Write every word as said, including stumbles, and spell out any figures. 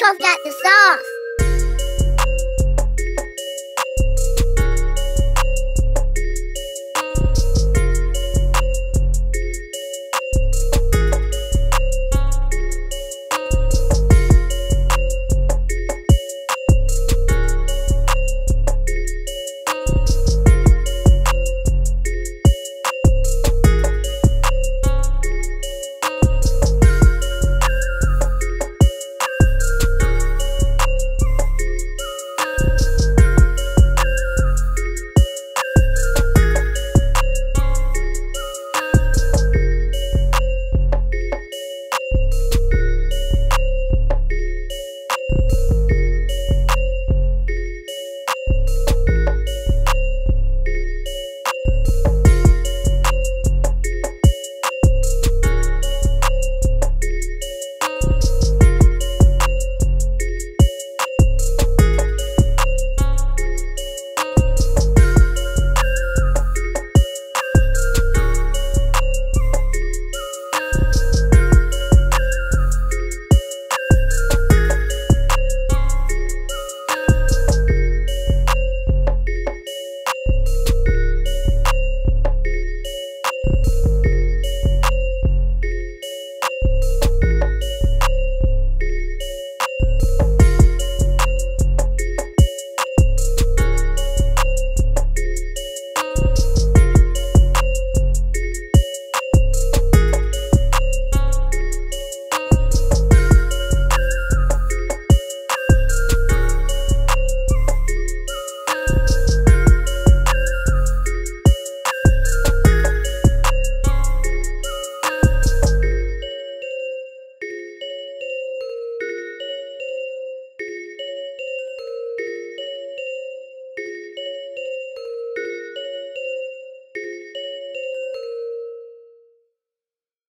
Coco's got the sauce.